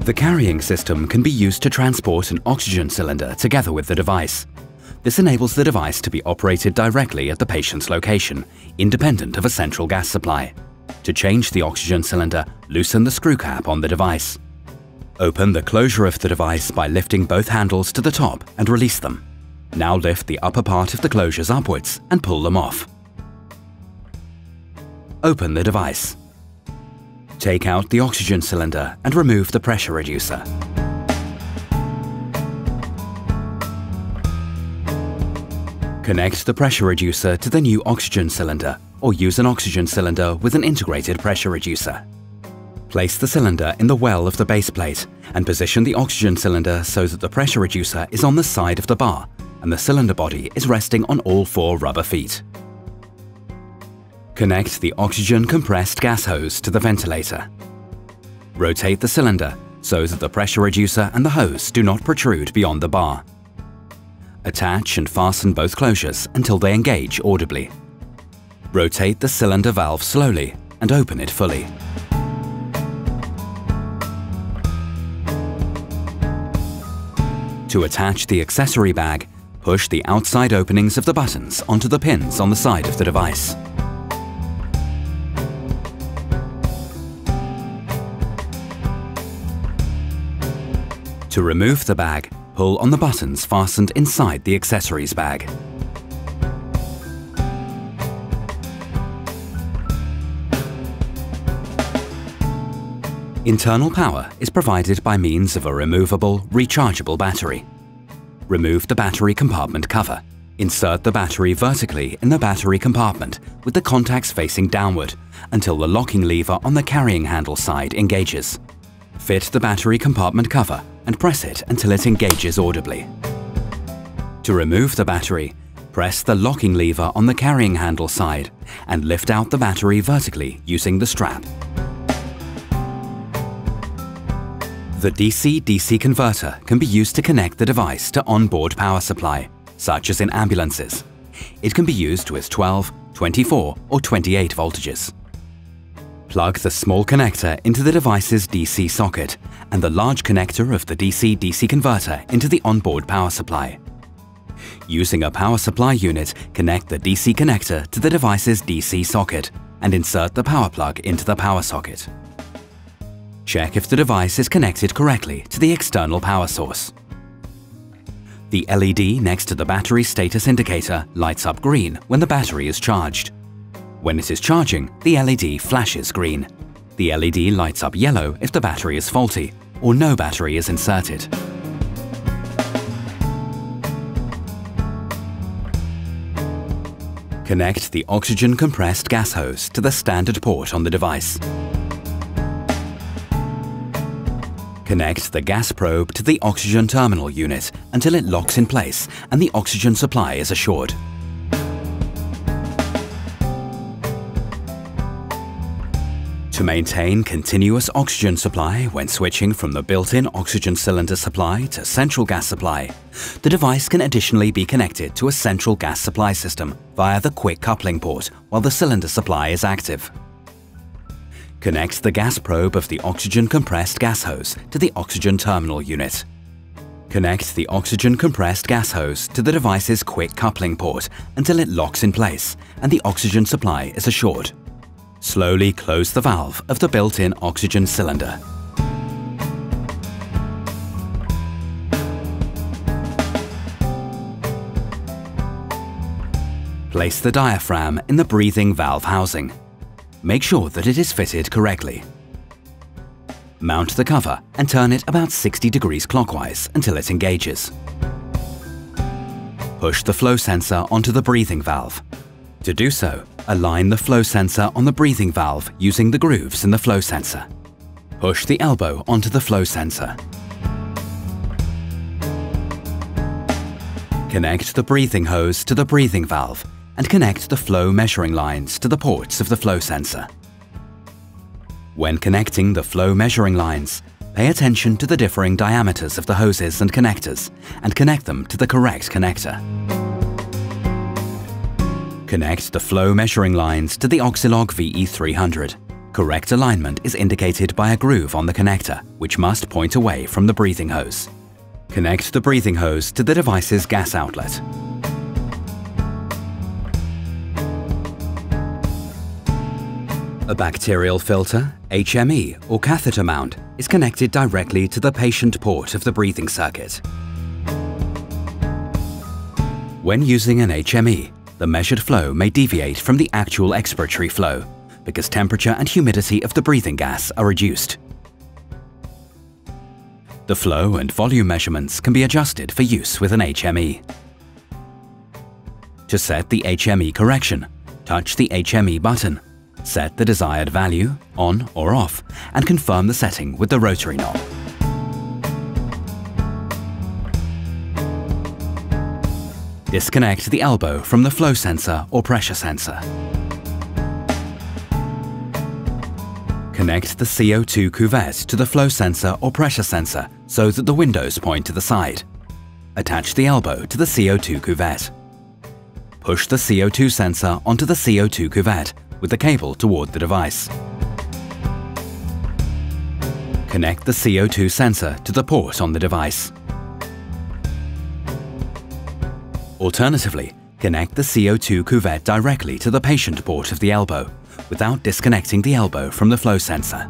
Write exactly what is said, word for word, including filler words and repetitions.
The carrying system can be used to transport an oxygen cylinder together with the device. This enables the device to be operated directly at the patient's location, independent of a central gas supply. To change the oxygen cylinder, loosen the screw cap on the device. Open the closure of the device by lifting both handles to the top and release them. Now lift the upper part of the closures upwards and pull them off. Open the device. Take out the oxygen cylinder and remove the pressure reducer. Connect the pressure reducer to the new oxygen cylinder, or use an oxygen cylinder with an integrated pressure reducer. Place the cylinder in the well of the base plate and position the oxygen cylinder so that the pressure reducer is on the side of the bar and the cylinder body is resting on all four rubber feet. Connect the oxygen compressed gas hose to the ventilator. Rotate the cylinder so that the pressure reducer and the hose do not protrude beyond the bar. Attach and fasten both closures until they engage audibly. Rotate the cylinder valve slowly and open it fully. To attach the accessory bag, push the outside openings of the buttons onto the pins on the side of the device. To remove the bag, pull on the buttons fastened inside the accessories bag. Internal power is provided by means of a removable, rechargeable battery. Remove the battery compartment cover. Insert the battery vertically in the battery compartment with the contacts facing downward until the locking lever on the carrying handle side engages. Fit the battery compartment cover and press it until it engages audibly. To remove the battery, press the locking lever on the carrying handle side and lift out the battery vertically using the strap. The D C D C converter can be used to connect the device to onboard power supply, such as in ambulances. It can be used with twelve, twenty-four or twenty-eight voltages. Plug the small connector into the device's D C socket and the large connector of the D C D C converter into the onboard power supply. Using a power supply unit, connect the D C connector to the device's D C socket and insert the power plug into the power socket. Check if the device is connected correctly to the external power source. The L E D next to the battery status indicator lights up green when the battery is charged. When it is charging, the L E D flashes green. The L E D lights up yellow if the battery is faulty or no battery is inserted. Connect the oxygen compressed gas hose to the standard port on the device. Connect the gas probe to the oxygen terminal unit until it locks in place and the oxygen supply is assured. To maintain continuous oxygen supply when switching from the built-in oxygen cylinder supply to central gas supply, the device can additionally be connected to a central gas supply system via the quick coupling port while the cylinder supply is active. Connect the gas probe of the oxygen compressed gas hose to the oxygen terminal unit. Connect the oxygen compressed gas hose to the device's quick coupling port until it locks in place and the oxygen supply is assured. Slowly close the valve of the built-in oxygen cylinder. Place the diaphragm in the breathing valve housing. Make sure that it is fitted correctly. Mount the cover and turn it about sixty degrees clockwise until it engages. Push the flow sensor onto the breathing valve. To do so, align the flow sensor on the breathing valve using the grooves in the flow sensor. Push the elbow onto the flow sensor. Connect the breathing hose to the breathing valve and connect the flow measuring lines to the ports of the flow sensor. When connecting the flow measuring lines, pay attention to the differing diameters of the hoses and connectors and connect them to the correct connector. Connect the flow measuring lines to the Oxylog V E three hundred. Correct alignment is indicated by a groove on the connector, which must point away from the breathing hose. Connect the breathing hose to the device's gas outlet. A bacterial filter, H M E or catheter mount is connected directly to the patient port of the breathing circuit. When using an H M E, the measured flow may deviate from the actual expiratory flow because temperature and humidity of the breathing gas are reduced. The flow and volume measurements can be adjusted for use with an H M E. To set the H M E correction, touch the H M E button. Set the desired value, on or off, and confirm the setting with the rotary knob. Disconnect the elbow from the flow sensor or pressure sensor. Connect the C O two cuvette to the flow sensor or pressure sensor so that the windows point to the side. Attach the elbow to the C O two cuvette. Push the C O two sensor onto the C O two cuvette with the cable toward the device. Connect the C O two sensor to the port on the device. Alternatively, connect the C O two cuvette directly to the patient port of the elbow, without disconnecting the elbow from the flow sensor.